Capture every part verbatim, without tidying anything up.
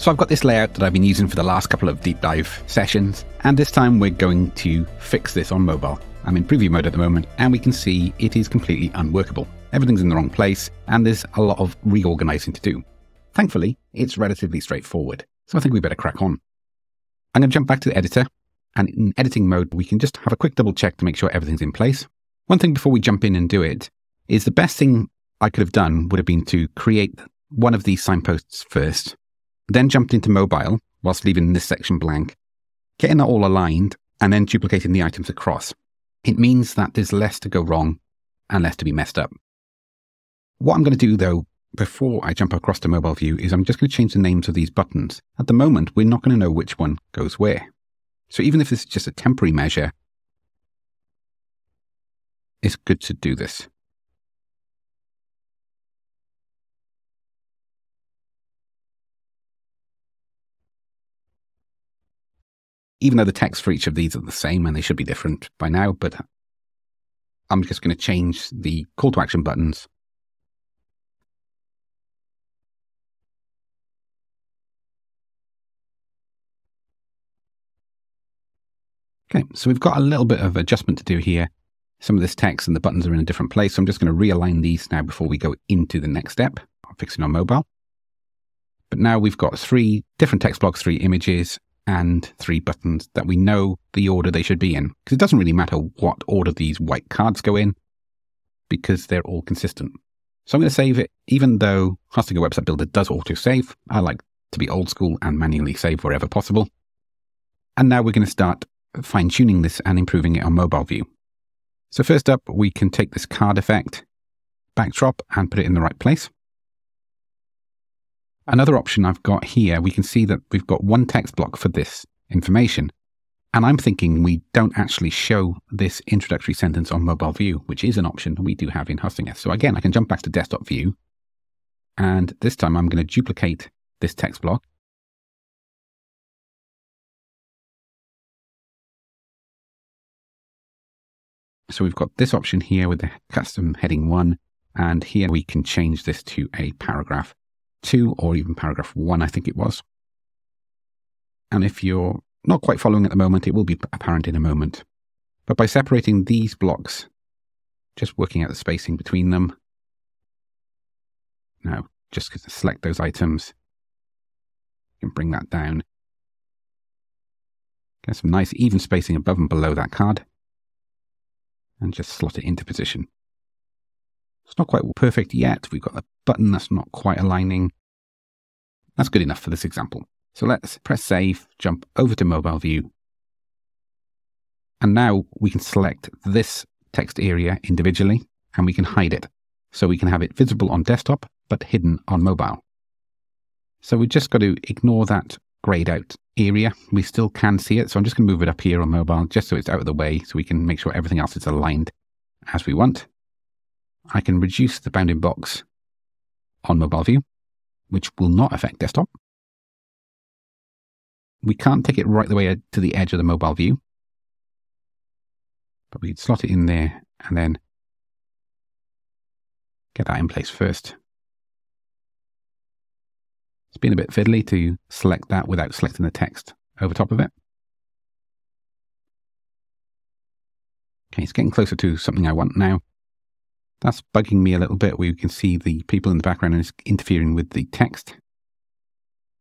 So I've got this layout that I've been using for the last couple of deep dive sessions, and this time we're going to fix this on mobile. I'm in preview mode at the moment, and we can see it is completely unworkable. Everything's in the wrong place, and there's a lot of reorganizing to do. Thankfully, it's relatively straightforward, so I think we better crack on. I'm going to jump back to the editor, and in editing mode, we can just have a quick double check to make sure everything's in place. One thing before we jump in and do it is the best thing I could have done would have been to create one of these signposts first, then jumped into mobile whilst leaving this section blank, getting that all aligned, and then duplicating the items across. It means that there's less to go wrong and less to be messed up. What I'm going to do though, before I jump across to mobile view, is I'm just going to change the names of these buttons. At the moment, we're not going to know which one goes where. So even if this is just a temporary measure, it's good to do this. Even though the text for each of these are the same and they should be different by now, but I'm just going to change the call to action buttons. Okay, so we've got a little bit of adjustment to do here. Some of this text and the buttons are in a different place, so I'm just going to realign these now before we go into the next step of fixing on mobile. But now we've got three different text blocks, three images, and three buttons that we know the order they should be in, because it doesn't really matter what order these white cards go in because they're all consistent. So I'm going to save it, even though Hostinger Website Builder does auto-save. I like to be old school and manually save wherever possible. And now we're going to start fine-tuning this and improving it on mobile view. So first up, we can take this card effect backdrop and put it in the right place. Another option I've got here, we can see that we've got one text block for this information. And I'm thinking we don't actually show this introductory sentence on mobile view, which is an option we do have in Hostinger. So again, I can jump back to desktop view. And this time I'm going to duplicate this text block. So we've got this option here with the custom heading one. And here we can change this to a paragraph two or even paragraph one, I think it was. And if you're not quite following at the moment, it will be apparent in a moment. But by separating these blocks, just working out the spacing between them. Now, just going to select those items and bring that down. Get some nice even spacing above and below that card and just slot it into position. It's not quite perfect yet. We've got a button that's not quite aligning. That's good enough for this example. So let's press save, jump over to mobile view. And now we can select this text area individually and we can hide it. So we can have it visible on desktop, but hidden on mobile. So we've just got to ignore that grayed out area. We still can see it. So I'm just gonna move it up here on mobile just so it's out of the way so we can make sure everything else is aligned as we want. I can reduce the bounding box on mobile view, which will not affect desktop. We can't take it right the way to the edge of the mobile view, but we can slot it in there and then get that in place first. It's been a bit fiddly to select that without selecting the text over top of it. Okay, it's getting closer to something I want now. That's bugging me a little bit, where you can see the people in the background and it's interfering with the text.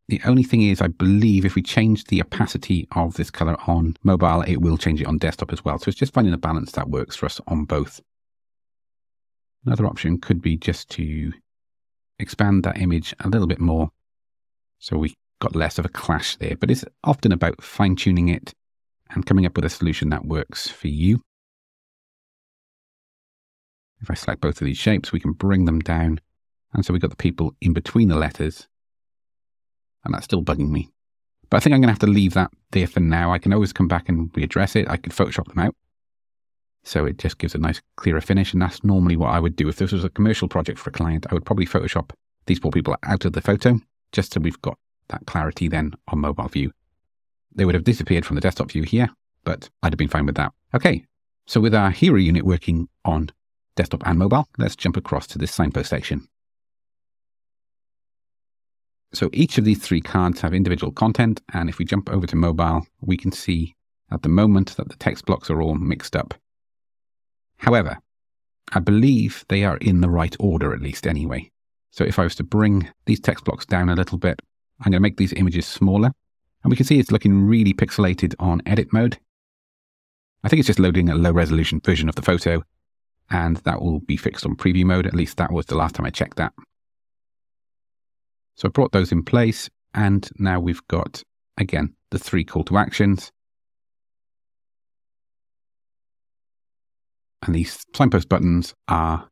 The only thing is, I believe if we change the opacity of this color on mobile, it will change it on desktop as well. So it's just finding a balance that works for us on both. Another option could be just to expand that image a little bit more, so we got less of a clash there. But it's often about fine-tuning it and coming up with a solution that works for you. If I select both of these shapes, we can bring them down. And so we've got the people in between the letters. And that's still bugging me. But I think I'm going to have to leave that there for now. I can always come back and readdress it. I could Photoshop them out. So it just gives a nice clearer finish. And that's normally what I would do. If this was a commercial project for a client, I would probably Photoshop these poor people out of the photo, just so we've got that clarity then on mobile view. They would have disappeared from the desktop view here, but I'd have been fine with that. Okay, so with our hero unit working on desktop and mobile, let's jump across to this signpost section. So each of these three cards have individual content, and if we jump over to mobile, we can see at the moment that the text blocks are all mixed up. However, I believe they are in the right order, at least anyway. So if I was to bring these text blocks down a little bit, I'm going to make these images smaller, and we can see it's looking really pixelated on edit mode. I think it's just loading a low resolution version of the photo, and that will be fixed on preview mode. At least that was the last time I checked that. So I brought those in place, and now we've got, again, the three call to actions. And these signpost buttons are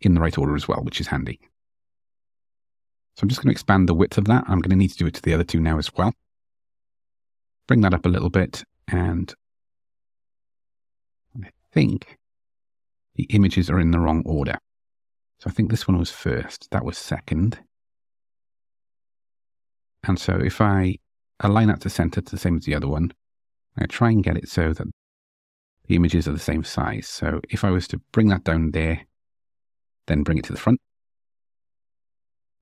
in the right order as well, which is handy. So I'm just going to expand the width of that. I'm going to need to do it to the other two now as well. Bring that up a little bit, and I think the images are in the wrong order. So I think this one was first, that was second. And so if I align that to center to the same as the other one, I try and get it so that the images are the same size. So if I was to bring that down there, then bring it to the front,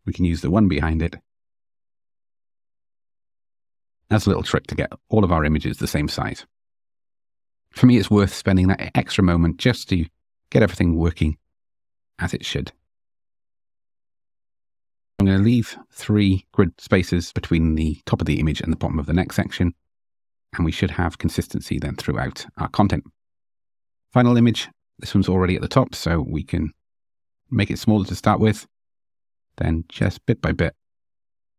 we can use the one behind it. That's a little trick to get all of our images the same size. For me, it's worth spending that extra moment just to get everything working as it should. I'm going to leave three grid spaces between the top of the image and the bottom of the next section, and we should have consistency then throughout our content. Final image, this one's already at the top, so we can make it smaller to start with. Then just bit by bit,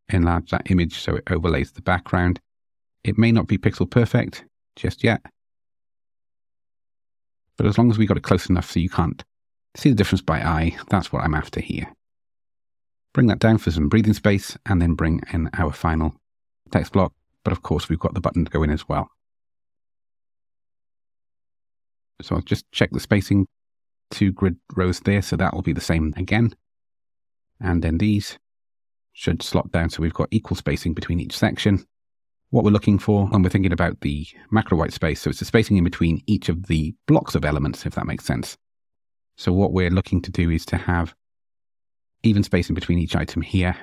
enlarge that image so it overlays the background. It may not be pixel perfect just yet, but as long as we got it close enough so you can't see the difference by eye, that's what I'm after here. Bring that down for some breathing space, and then bring in our final text block. But of course, we've got the button to go in as well. So I'll just check the spacing, two grid rows there, so that will be the same again. And then these should slot down so we've got equal spacing between each section. What we're looking for when we're thinking about the macro white space, so it's the spacing in between each of the blocks of elements, if that makes sense. So what we're looking to do is to have even spacing between each item here.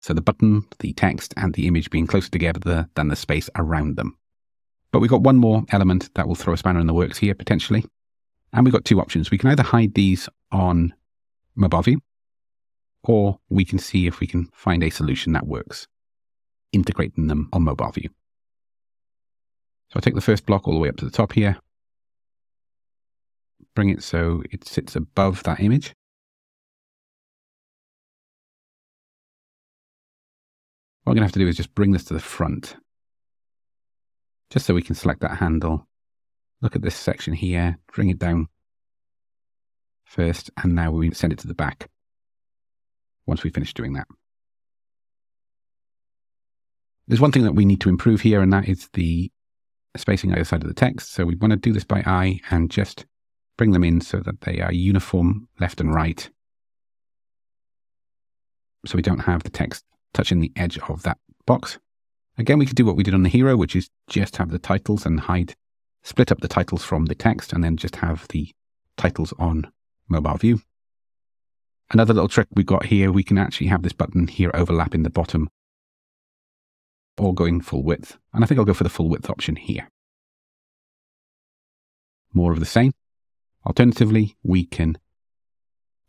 So the button, the text, and the image being closer together than the space around them. But we've got one more element that will throw a spanner in the works here, potentially. And we've got two options. We can either hide these on mobile view, or we can see if we can find a solution that works, integrating them on mobile view. So I take the first block all the way up to the top here, bring it so it sits above that image. What I'm going to have to do is just bring this to the front, just so we can select that handle. Look at this section here, bring it down first, and now we send it to the back once we finish doing that. There's one thing that we need to improve here, and that is the spacing either side of the text. So we want to do this by eye and just bring them in so that they are uniform left and right, so we don't have the text touching the edge of that box. Again, we could do what we did on the hero, which is just have the titles and hide, split up the titles from the text, and then just have the titles on mobile view. Another little trick we've got here, we can actually have this button here overlapping the bottom or going full width. And I think I'll go for the full width option here. More of the same. Alternatively, we can,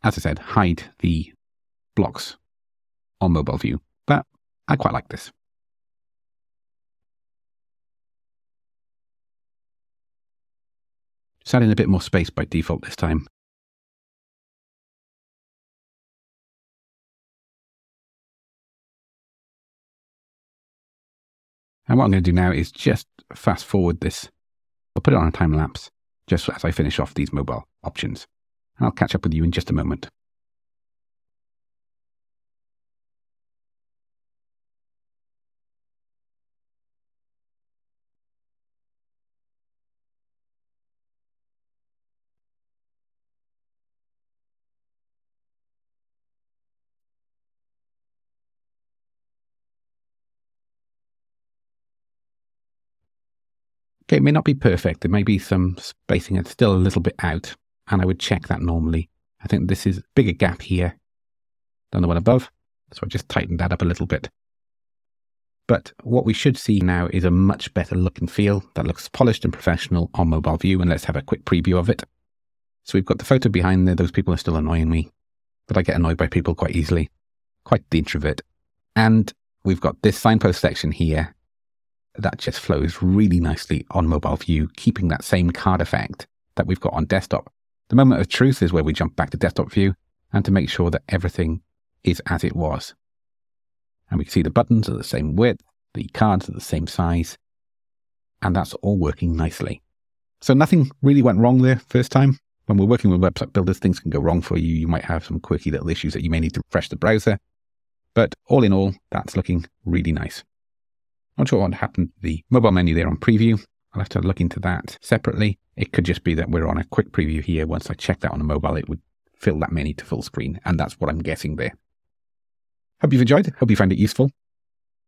as I said, hide the blocks on mobile view, but I quite like this. Just add in a bit more space by default this time. And what I'm going to do now is just fast forward this. I'll put it on a time lapse just as I finish off these mobile options. And I'll catch up with you in just a moment. Okay, it may not be perfect. There may be some spacing that's still a little bit out, and I would check that normally. I think this is a bigger gap here, than the one above. So I just tightened that up a little bit. But what we should see now is a much better look and feel that looks polished and professional on mobile view. And let's have a quick preview of it. So we've got the photo behind there. Those people are still annoying me, but I get annoyed by people quite easily. Quite the introvert. And we've got this signpost section here that just flows really nicely on mobile view, keeping that same card effect that we've got on desktop. The moment of truth is where we jump back to desktop view and to make sure that everything is as it was. And we can see the buttons are the same width, the cards are the same size, and that's all working nicely. So nothing really went wrong there first time. When we're working with website builders, things can go wrong for you. You might have some quirky little issues that you may need to refresh the browser. But all in all, that's looking really nice. Not sure what happened to the mobile menu there on preview. I'll have to look into that separately. It could just be that we're on a quick preview here. Once I check that on a mobile, it would fill that menu to full screen. And that's what I'm guessing there. Hope you've enjoyed. Hope you found it useful.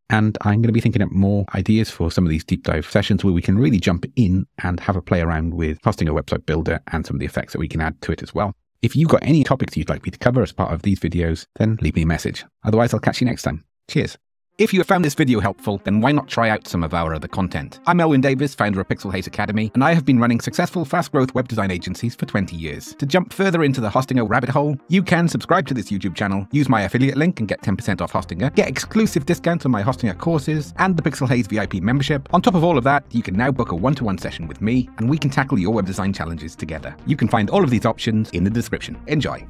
And I'm going to be thinking up more ideas for some of these deep dive sessions where we can really jump in and have a play around with Hostinger website builder and some of the effects that we can add to it as well. If you've got any topics you'd like me to cover as part of these videos, then leave me a message. Otherwise, I'll catch you next time. Cheers. If you have found this video helpful, then why not try out some of our other content? I'm Elwyn Davies, founder of Pixel Haze Academy, and I have been running successful fast-growth web design agencies for twenty years. To jump further into the Hostinger rabbit hole, you can subscribe to this YouTube channel, use my affiliate link and get ten percent off Hostinger, get exclusive discounts on my Hostinger courses and the Pixel Haze V I P membership. On top of all of that, you can now book a one-to-one session with me, and we can tackle your web design challenges together. You can find all of these options in the description. Enjoy.